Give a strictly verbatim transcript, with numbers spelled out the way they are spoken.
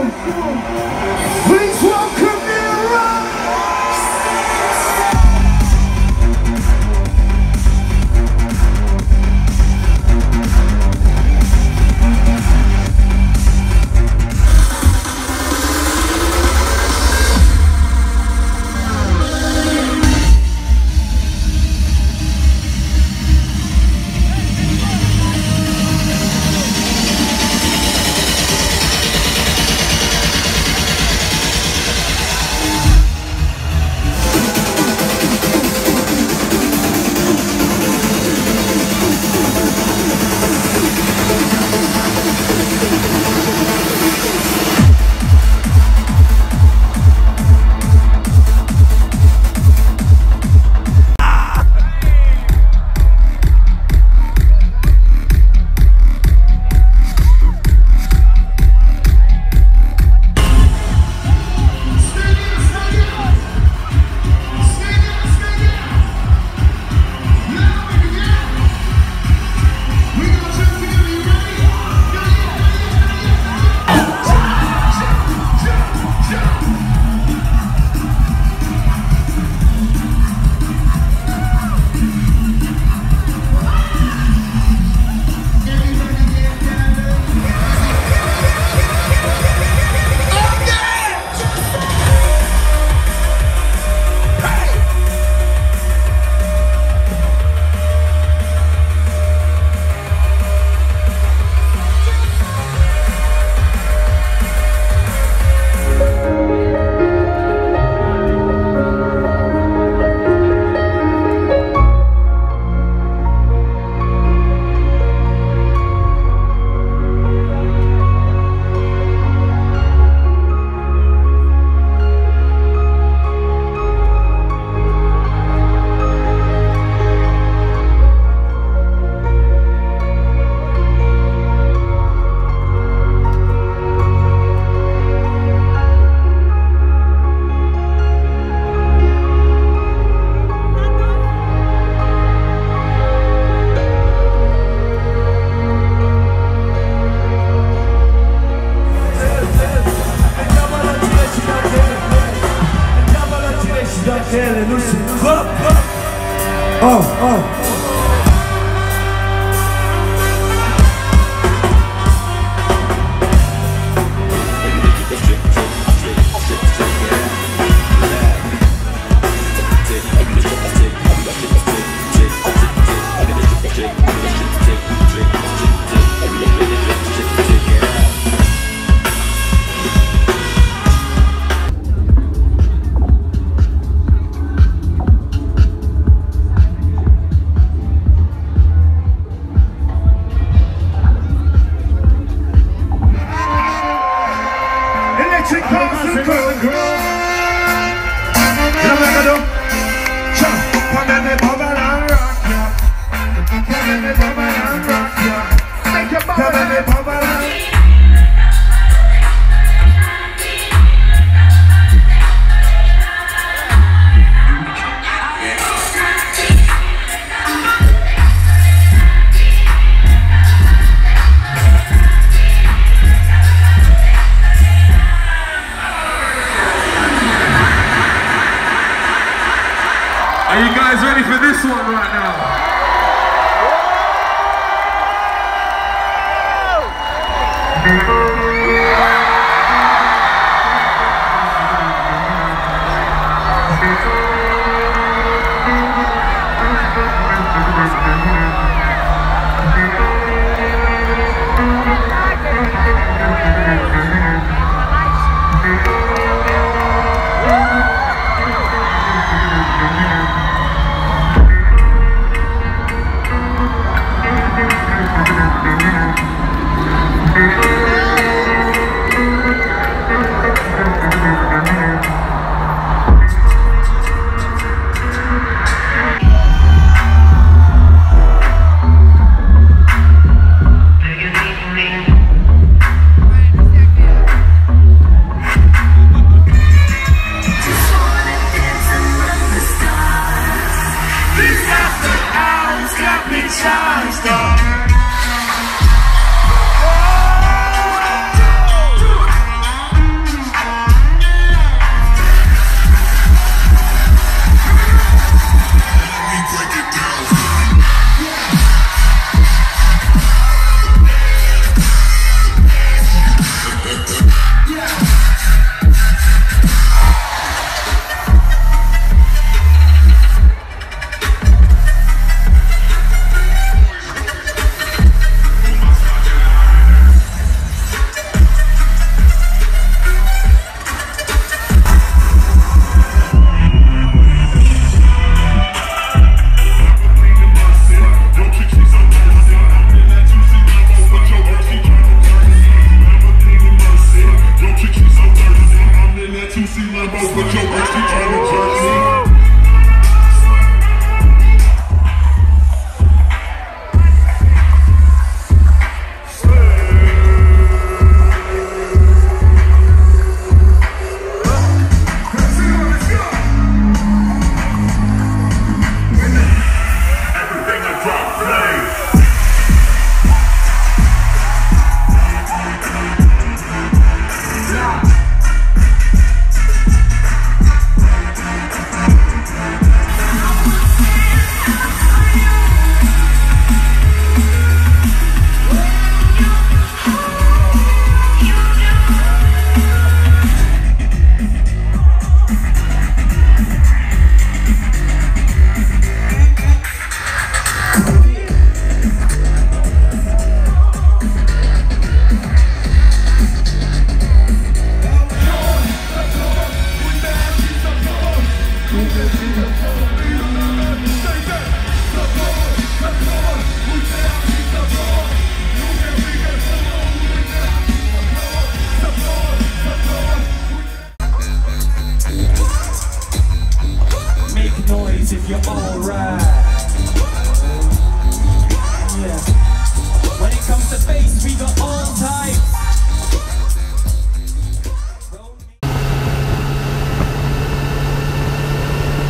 Oh, oh. Are you guys ready for this one right now? if you're alright. Yeah.